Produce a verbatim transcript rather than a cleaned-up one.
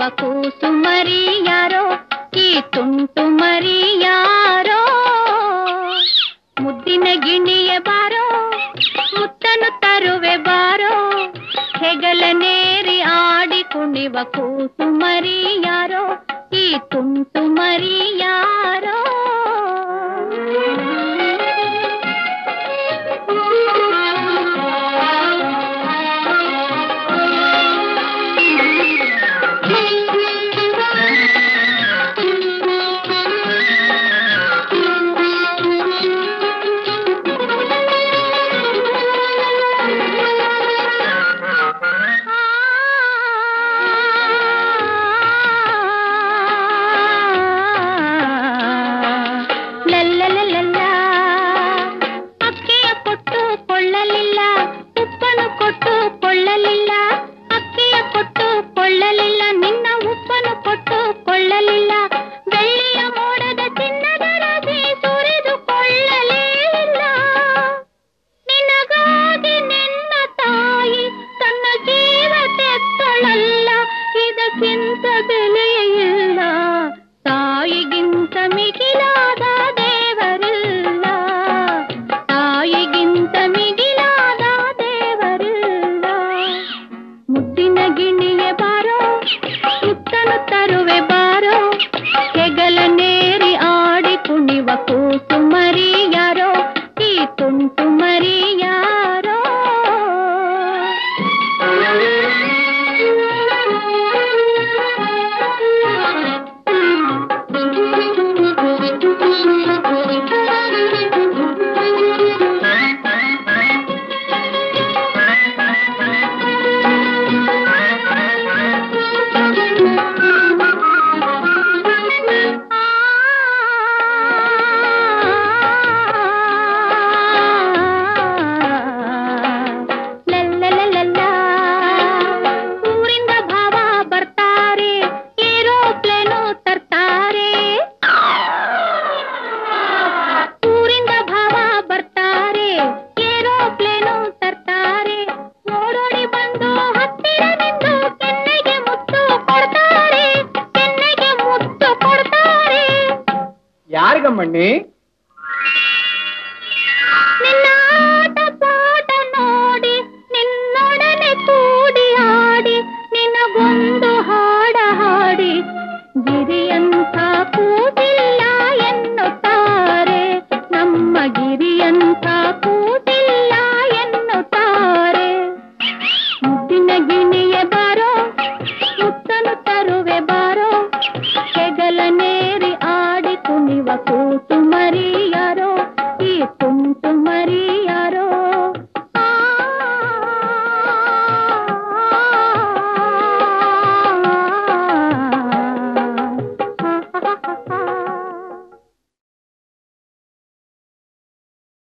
बेवकूसुमरी यारो की तुम तुमरी यारो मुद्दिन गिणिये बारो मुत्तनु तरुवे बारो हेगलनेरी आडि कुणिव कूसुमरी यारो की तुम तुमरी यारो